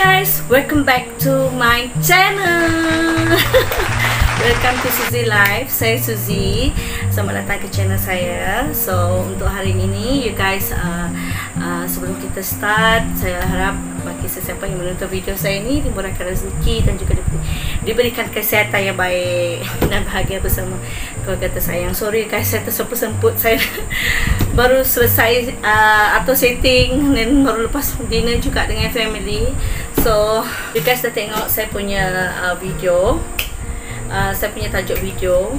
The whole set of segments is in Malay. guys, welcome back to my channel. Welcome to Suzy Live. Saya Suzy, selamat datang ke channel saya. So untuk hari ini, you guys, sebelum kita start, saya harap bagi sesiapa yang menonton video saya ini dimurahkan rezeki dan juga diberikan kesehatan yang baik dan bahagia bersama keluarga tersayang. Sorry guys, saya tersemput-semput, saya baru selesai atau setting dan baru lepas dinner juga dengan family. So you guys dah tengok saya punya video, saya punya tajuk video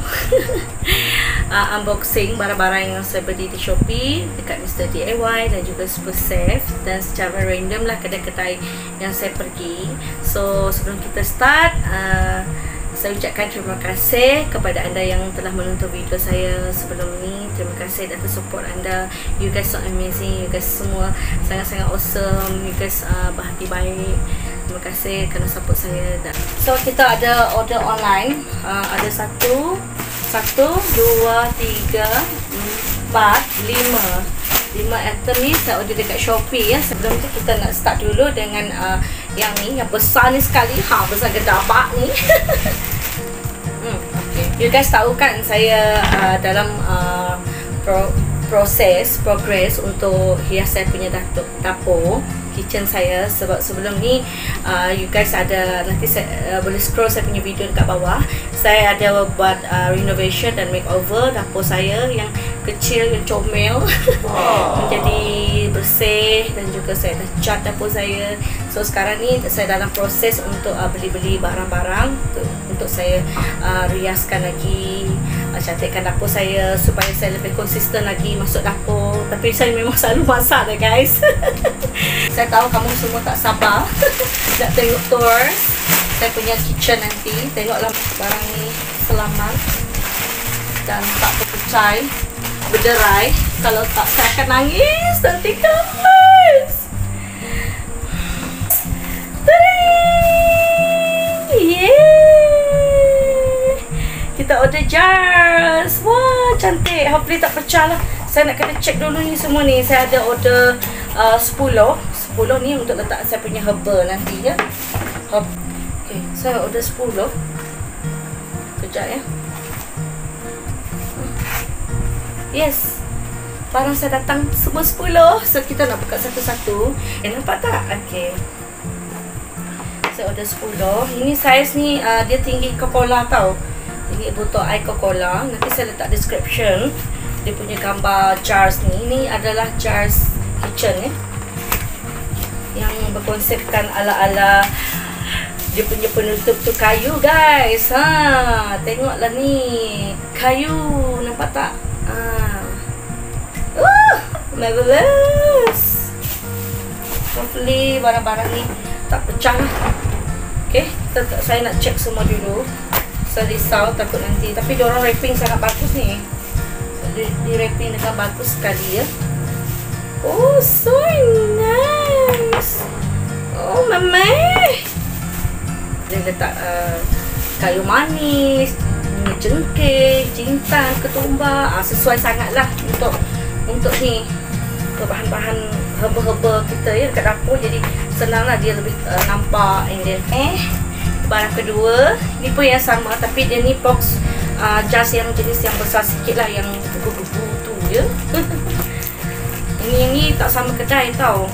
unboxing barang-barang yang saya beli di Shopee dekat Mr. DIY dan juga SuperSave, dan secara random lah kedai-kedai yang saya pergi. So sebelum kita start, saya ucapkan terima kasih kepada anda yang telah menonton video saya sebelum ni. Terima kasih atas support anda. You guys so amazing, you guys semua sangat-sangat awesome, you guys berhati baik. Terima kasih kerana support saya. So kita ada order online, ada satu, dua, tiga, empat, lima item ni saya order dekat Shopee ya. Sebelum tu kita nak start dulu dengan yang ni, yang besar ni sekali, besar gedabak ni. Okay. You guys tahu kan saya dalam progress untuk hias saya punya dapur kitchen saya. Sebab sebelum ni you guys ada, nanti saya boleh scroll saya punya video dekat bawah. Saya ada buat renovation dan makeover dapur saya yang kecil, yang comel menjadi bersih, dan juga saya dah cat dapur saya. So sekarang ni saya dalam proses untuk beli-beli barang-barang untuk saya riaskan lagi, cantikkan dapur saya supaya saya lebih konsisten lagi masuk dapur. Tapi saya memang selalu masak dah guys. Saya tahu kamu semua tak sabar nak tengok tour saya punya kitchen nanti. Tengoklah barang ni selamat dan tak terpecah, berderai. Kalau tak, saya akan nangis nanti guys. Yeay, kita order jars. Wah, cantik. Hopefully tak pecah lah. Saya nak kena check dulu ni semua ni. Saya ada order 10 ni untuk letak saya punya herbal nanti ya. Okay, saya order 10. Kejap ya. Yes, barang saya datang semua 10. So kita nak buka satu-satu. Nampak tak? Okay, saya order 10. Ini saiz ni dia tinggi Coca-Cola tau. Tinggi botol air Coca-Cola. Nanti saya letak description dia punya gambar jars ni. Ini adalah jars kitchen ya, yang berkonsepkan ala-ala dia punya penutup tu kayu guys. Tengoklah ni kayu, nampak tak? Marvelous. Hopefully barang-barang ni tak pecah lah. Okay, saya nak check semua dulu. Saya risau takut nanti, tapi diorang wrapping sangat bagus ni. Di wrapping dengan bagus sekali ya. Oh, so nice. Oh, mama. Dia letak kayu manis, jengkih, jintan, ketumbar. Sesuai sangatlah untuk ni, untuk bahan-bahan herba-herba kita ya dekat dapur. Jadi senanglah dia lebih nampak. Barang kedua, ni pun yang sama, tapi dia ni box jars yang jenis yang besar sikit lah, yang kubu-kubu tu ya. Ini tak sama kedai tau.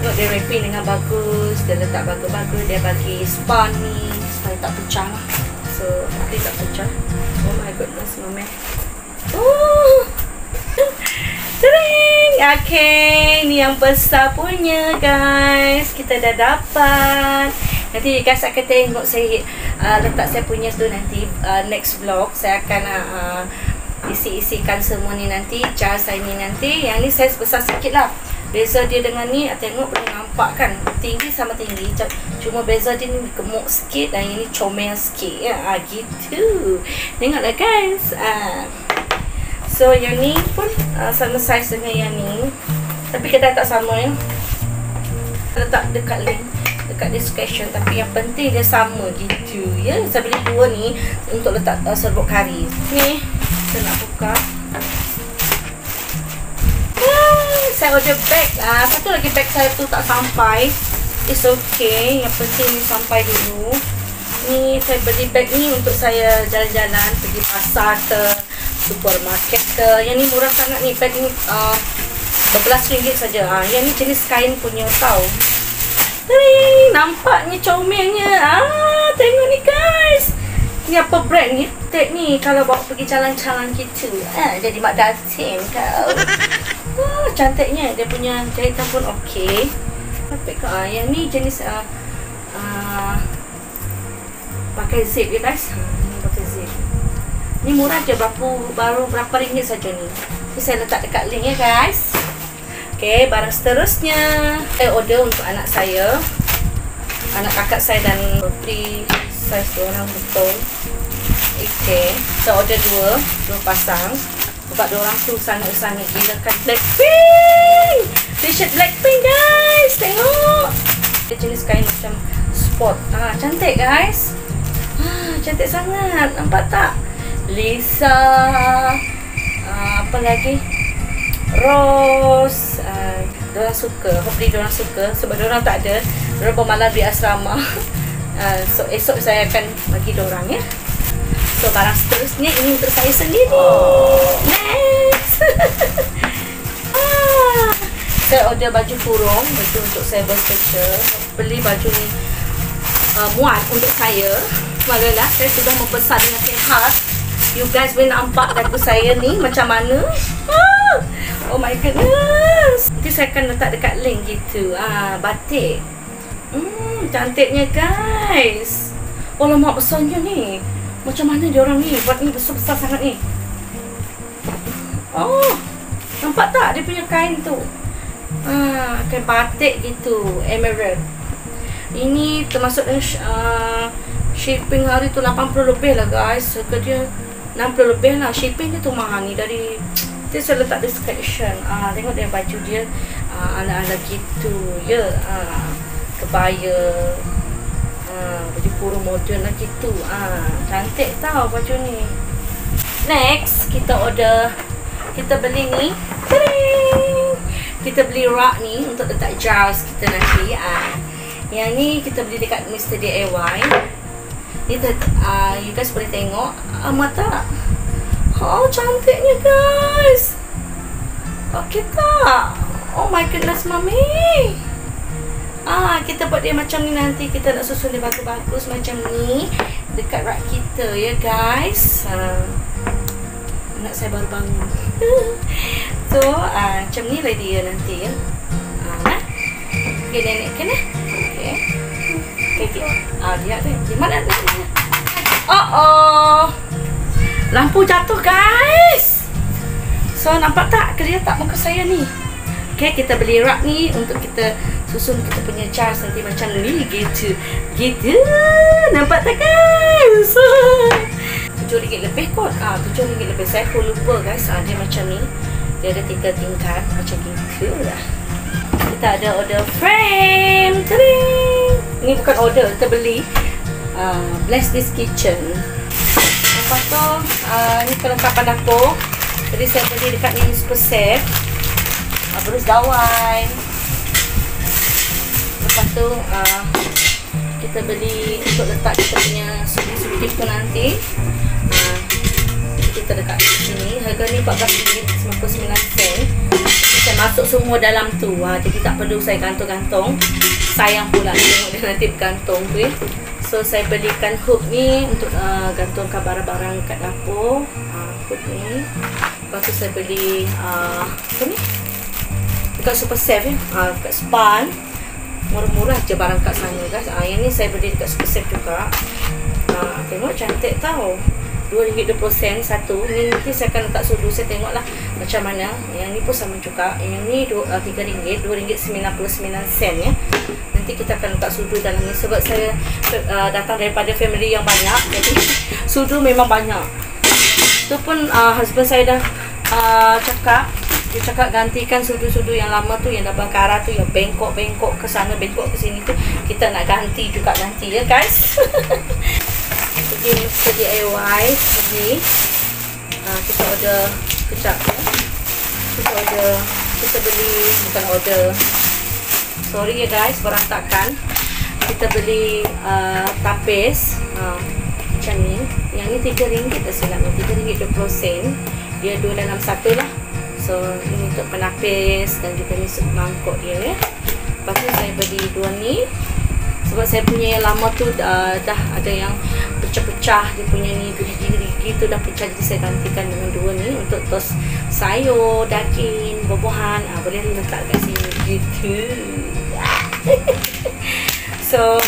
Tengok dia wrapping dengan bagus. Dia letak bagus-bagus. Dia bagi span ni supaya tak pecah. So, dia tak pecah. Oh my goodness, mama. Oh, sering. Okay, ni yang besar punya guys. Kita dah dapat. Nanti you guys akan tengok saya letak saya punya tu nanti. Next vlog saya akan isi-isikan semua ni nanti. Jars saya ni nanti, yang ni saiz besar sikit lah. Beza dia dengan ni, tengok boleh nampak kan, tinggi sama tinggi, cuma beza dia ni gemuk sikit dan yang ni comel sikit ya. Gitu. Tengoklah guys. So yang ni pun sama saiz dengan yang ni, tapi kita tak sama ya. Letak dekat link, dekat description, tapi yang penting dia sama gitu ya. Saya beli dua ni untuk letak serbuk kari. Ni saya nak buka. Saya order bag. Satu lagi bag saya tu tak sampai. It's okay, yang penting sampai dulu. Ini saya beli bag ini untuk saya jalan-jalan pergi pasar ke supermarket ke. Yang ni murah sangat ni, bag ni RM12 saja. Yang ni jenis kain punya tau. Hei, nampaknya comelnya. Tengok ni guys. Ni apa brand ni? Tag ni kalau bawa pergi jalan-jalan gitu. Jadi mak datin kau. Cantiknya dia punya jahitan pun okey. Sampai ke yang ni jenis pakai zip ya guys. Ni pakai zip. Ni murah je, baru berapa ringgit saja ni. Ni saya letak dekat link ya guys. Okey, barang seterusnya saya order untuk anak saya. Anak kakak saya dan putri saya seorang betul. Okey, saya order dua pasang. Sebab diorang tu sangat-sangat gila kan Blackpink. T-shirt Blackpink guys. Tengok. Dia jenis kain macam sport. Cantik guys. Cantik sangat. Nampak tak? Lisa, apa lagi? Rose. Diorang suka. Hopefully diorang suka. Sebab diorang tak ada. Diorang bermalam di asrama. So esok saya akan bagi diorang ya. So barang seterusnya ini untuk saya sendiri. Next. Saya order baju kurung. Baju untuk saya berspesial. Beli baju ni muat untuk saya. Malulah saya sudah membesar dengan khas. You guys boleh nampak baju saya ni macam mana. Oh my goodness. Nanti saya akan letak dekat link gitu. Batik. Cantiknya guys. Alamak, besarnya ni. Macam mana diorang ni buat ni besar-besar sangat ni. Nampak tak dia punya kain tu? Kain batik gitu, emerald. Ini termasuk shipping hari tu 80 lebih lah guys. Harga dia 60 lebih lah. Shipping dia tu mahal ni dari. Dia saya letak description. Tengok dia baju dia ala-ala gitu. Ya, kebaya. Baju kurung modern lah gitu. Cantik tau baju ni. Next, kita order. Kita beli ni. Tadang! Kita beli rak ni untuk letak jars kita nanti. Yang ni kita beli dekat Mr. DIY. Ni you guys boleh tengok. Mata. Cantiknya guys. Okey tak? Oh my goodness, mami. Kita buat dia macam ni nanti. Kita nak susun dia bagus-bagus macam ni dekat rak kita ya guys. Anak saya baru bangun. So macam ni lah dia nanti ya. Okay, nenek kan ya. Okay. Okay. Lihat deh. Gimana tu? Lampu jatuh guys. So nampak tak? Kelihatan tak muka saya ni? Okay, kita beli rak ni untuk kita susun kita punya charge nanti macam ni gitu. Gitu. Nampak tak guys? RM7 lebih kot. RM7 lebih. Saya pun lupa guys. Dia macam ni. Dia ada 3 tingkat macam gitu lah. Kita ada order frame. Tring. Ini bukan order, kita beli. Bless this kitchen. Lepas tu ni kelengkapan dapur. Jadi saya beli dekat ni SuperSave. Berus dawai. Lepas tu kita beli untuk letak kita punya supi-supi tu nanti. Kita dekat sini. Harga ni RM14.99. Saya masuk semua dalam tu. Jadi tak perlu saya gantung-gantung. Sayang pula tengok dia nanti bergantung tu. So saya belikan hook ni untuk gantungkan barang-barang kat dapur. Hook ni. Lepas tu saya beli apa ni? Dekat SuperSave ya. Dekat Span. Murah-murah je barang kat sana guys. Yang ni saya beli dekat SuperSave juga. Tengok cantik tau. RM2.20 satu. Ni nanti saya akan letak sudu. Saya tengok lah macam mana. Yang ni pun sama juga. Yang ni RM3. RM2.99 ya. Nanti kita akan letak sudu dalam ni. Sebab saya datang daripada family yang banyak. Jadi sudu memang banyak. Tu pun husband saya dah cakap. Dia cakap gantikan sudu-sudu yang lama tu, yang dah bangkara tu, yang bengkok-bengkok ke sana, bengkok ke sini tu. Kita nak ganti juga nanti ya guys. Jadi Mr. DIY ni kita order kejap ya. Kita beli, bukan order Sorry ya guys, berantakan. Kita beli tapis macam ni. Yang ni RM3 tak silap, RM3.20. Dia 2 dalam 1 lah. So ini untuk penapis dan juga ni mangkuk dia ya. Lepas tu saya beli 2 ni. Sebab saya punya yang lama tu dah ada yang pecah-pecah. Dia punya ni gigi-gigi tu dah pecah. Jadi saya gantikan dengan 2 ni untuk tos sayur, daging, buah-buahan. Boleh letak kat sini gitu. So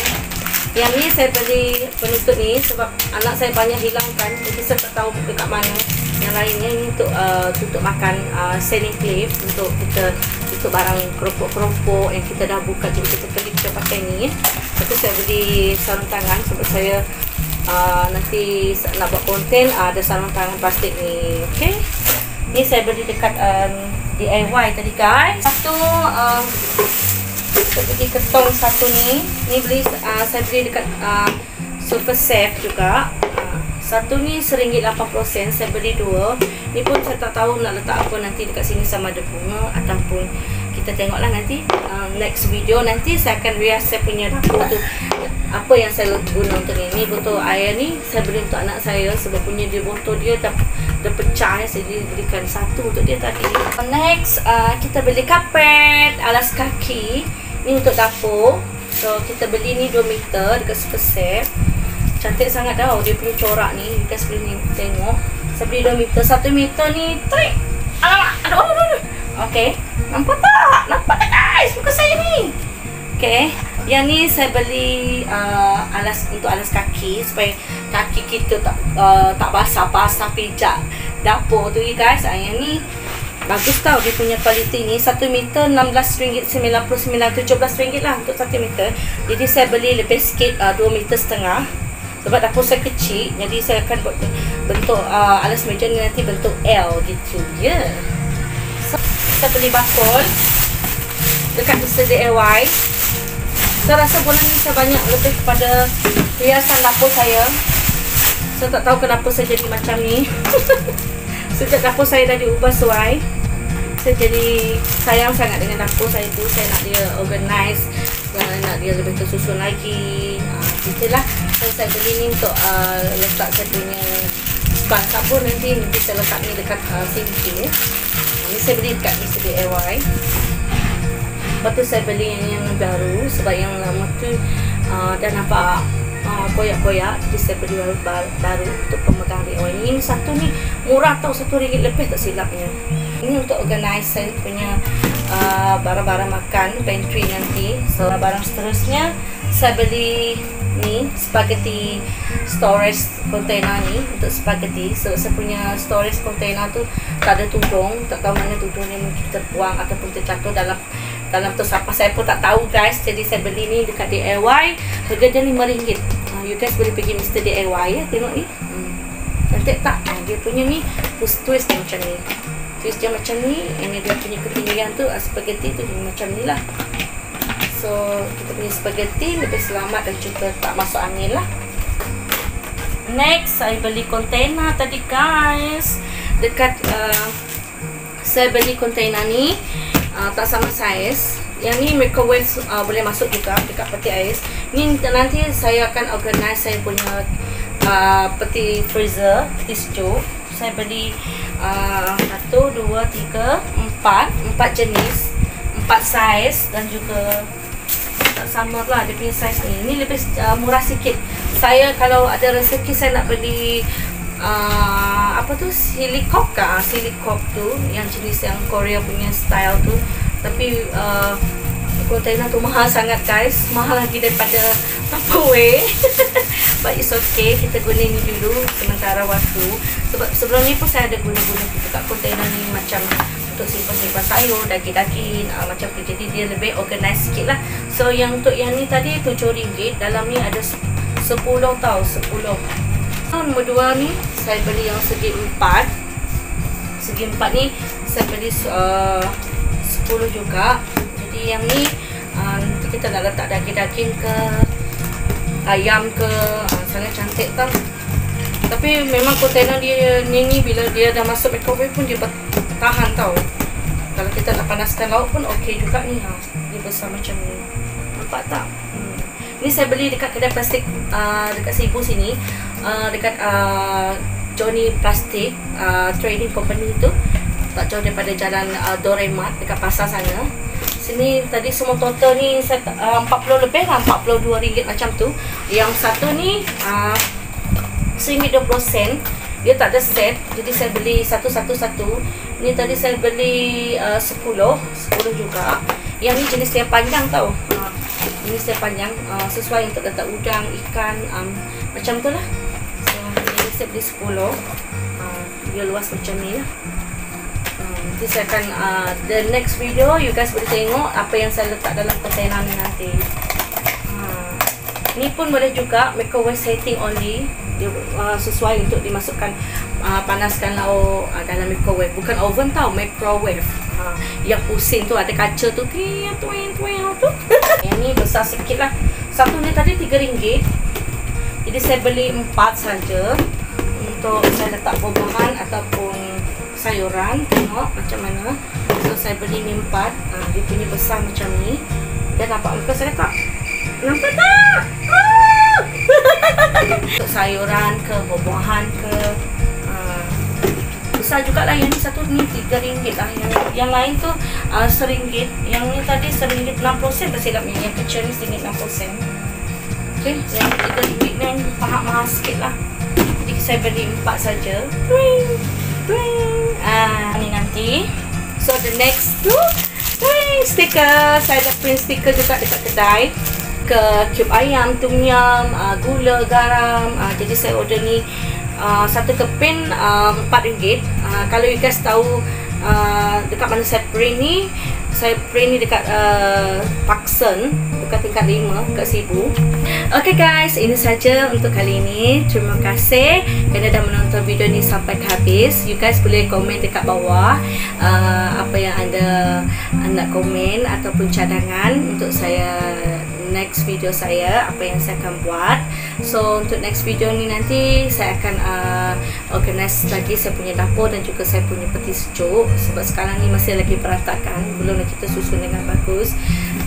yang ni saya beli penutup ni sebab anak saya banyak hilangkan. Jadi saya tak tahu dekat mana. Yang lainnya ni untuk tutup makan sailing clip. Untuk kita tutup barang keropok-keropok yang kita dah buka. Jadi kita kelip kita pakai ni ya. Lepas tu saya beli sarung tangan sebab saya nanti nak buat konten ada sarung tangan plastik ni. Okay, ni saya beli dekat DIY tadi guys. Lepas tu saya beli ketong satu ni. Ni beli saya beli dekat SuperSave juga. Satu ni RM1.80, saya beli 2. Ni pun saya tak tahu nak letak apa nanti dekat sini, sama ada bunga ataupun kita tengoklah nanti next video nanti saya akan rias saya punya dapur tu. Apa yang saya guna untuk ni. Ni botol air ni saya beli untuk anak saya sebab punya dia botol dia dah pecah ya. Saya belikan satu untuk dia tadi. Next kita beli kapet alas kaki. Ni untuk dapur. So kita beli ni 2 meter dekat SuperSave. Cantik sangat tau dia punya corak ni. Kita sebelum ni tengok. Saya beli 2 meter. 1 meter ni trik. Alamak, aduh. Okey. Nampak tak? Nampak tak guys muka saya ni? Okey. Yang ni saya beli alas untuk alas kaki supaya kaki kita tak basah-basah pijak dapur tu guys. Yang ni bagus tau dia punya kualiti ni. 1 meter RM16.99, RM17 lah untuk 1 meter. Jadi saya beli lebih sikit 2 meter setengah. Sebab dapur saya kecil, jadi saya akan buat bentuk alas meja ni nanti bentuk L gitu ya. Yeah. So, saya beli bakul dekat Mr. DIY. Saya rasa bulan ni saya banyak lebih kepada hiasan dapur saya. Saya tak tahu kenapa saya jadi macam ni. Sejak dapur saya dah diubah suai, saya jadi sayang sangat dengan dapur saya tu. Saya nak dia organize, nak dia lebih tersusun lagi. Itulah. So, saya beli ni untuk letak saya punya bang sabun nanti. Nanti saya letak ni dekat sinki. Ini saya beli dekat Mr. DIY. Lepas tu saya beli yang baru sebab yang lama tu dah nampak koyak-koyak. Jadi saya beli baru untuk pemegang DIY. Ini satu ni murah tau, RM1 lebih tak silapnya. Ini untuk organize saya punya barang-barang makan pantry nanti. So barang seterusnya saya beli ni spaghetti storage container ni untuk spaghetti. So saya punya storage container tu tak ada tudung, tak tahu mana tudung yang kita buang ataupun tercatur dalam tu sampah. Saya pun tak tahu guys. Jadi saya beli ni dekat DIY. Harga dia RM5. You guys boleh pergi Mr. DIY ya. Tengok ni. Cantik tak? Dia punya ni twist dia macam ni. Twist dia macam ni. Ini dia punya ketinggian tu spaghetti tu macam ni lah. So kita punya spaghetti lebih selamat dan juga tak masuk angin lah. Next saya beli container tadi guys. Dekat saya beli container ni. Tak sama saiz. Yang ni microwave boleh masuk juga dekat peti ais. Ni nanti saya akan organize saya punya peti freezer, peti sejuk. Saya beli 1, 2, 3, 4 jenis, 4 saiz dan juga tak sama lah dia punya saiz ni. Ni lebih murah sikit. Saya kalau ada rezeki saya nak beli apa tu silikop tu yang jenis yang Korea punya style tu, tapi container tu mahal sangat guys, mahal lagi daripada tupperware. But it's okay, kita guna ni dulu sementara waktu sebab sebelum ni pun saya ada guna dekat container ni macam untuk simpan sayur, daging-daging macam tu. Jadi dia lebih organize sikit lah. So yang untuk yang ni tadi RM7, dalam ni ada 10 tau, 10. Nombor 2 ni saya beli yang segi 4. Segi 4 ni saya beli 10 juga. Jadi yang ni nanti kita nak letak daging-daging ke ayam ke. Sangat cantik tau. Tapi memang container dia ni bila dia dah masuk microwave pun dia tahan tau. Kalau kita nak panaskan lauk pun okey juga ni ha. Dia besar macam ni. Nampak tak? Ni saya beli dekat kedai plastik dekat Sibu sini, dekat Johnny Plastik Trading Company tu. Tak jauh daripada jalan Doremat, dekat pasar sana. Sini tadi semua total ni 40 lebih lah, RM42 macam tu. Yang satu ni RM1.20. Dia tak ada set, jadi saya beli satu-satu. Ni tadi saya beli 10 juga. Yang ni jenis yang panjang tau, jenis yang panjang, sesuai untuk letak udang, ikan, macam tu lah. So, ni saya beli 10. Dia luas macam ni lah. Nanti saya akan the next video you guys boleh tengok apa yang saya letak dalam kontainer ni nanti. Ni pun boleh juga microwave setting only. Dia sesuai untuk dimasukkan, panaskan lauk dalam microwave, bukan oven tau, microwave. Yang pusing tu ada kaca tu, tu. Yang ni besar sikit lah. Satu ni tadi RM3. Jadi saya beli 4 saja untuk saya letak buah-buahan ataupun sayuran, tengok macam mana. So saya beli ni 4. Dia punya besar macam ni. Dan nampak muka saya tak? Nampak tak? Untuk sayuran ke, buah-buahan ke, besar jugalah. Yang ni satu ni RM3 lah. Yang lain tu RM1. Yang ni tadi RM1.60 bersilapnya. Yang kecil ni RM1.60. Okay, yang RM3 ni paham mahal sikit lah. Jadi saya beli 4 saja. Ni nanti. So the next tu stiker. Saya ada print stiker juga dekat kedai. Ke cube ayam, tom yum, gula, garam. Jadi saya order ni satu keping RM4. Kalau you guys tahu dekat mana saya print ni. Saya print ni dekat Paksen, dekat tingkat 5, dekat Sibu. Okay guys, ini saja untuk kali ini. Terima kasih kerana dah menonton video ni sampai ke habis. You guys boleh komen dekat bawah apa yang anda nak komen ataupun cadangan untuk saya next video saya, apa yang saya akan buat. So untuk next video ni nanti saya akan organize lagi saya punya dapur dan juga saya punya peti sejuk, sebab sekarang ni masih lagi berantakan, belum kita susun dengan bagus.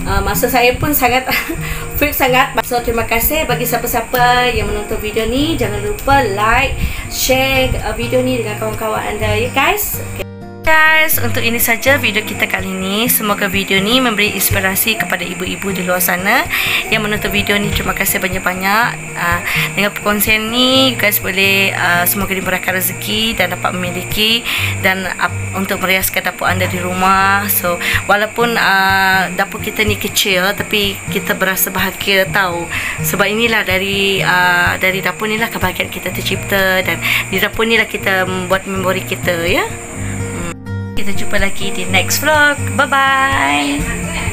Masa saya pun sangat free sangat. So terima kasih bagi siapa-siapa yang menonton video ni. Jangan lupa like, share video ni dengan kawan-kawan anda ya guys. Okay guys, untuk ini saja video kita kali ini. Semoga video ni memberi inspirasi kepada ibu-ibu di luar sana yang menonton video ni. Terima kasih banyak-banyak. Dengan perkongsian ni, you guys boleh semoga dimurahkan rezeki dan dapat memiliki dan untuk meriaskan dapur anda di rumah. So, walaupun dapur kita ni kecil, tapi kita berasa bahagia tahu. Sebab inilah dari dapur ni lah kebahagiaan kita tercipta, dan di dapur ni lah kita membuat memori kita ya. Kita jumpa lagi di next vlog. Bye-bye.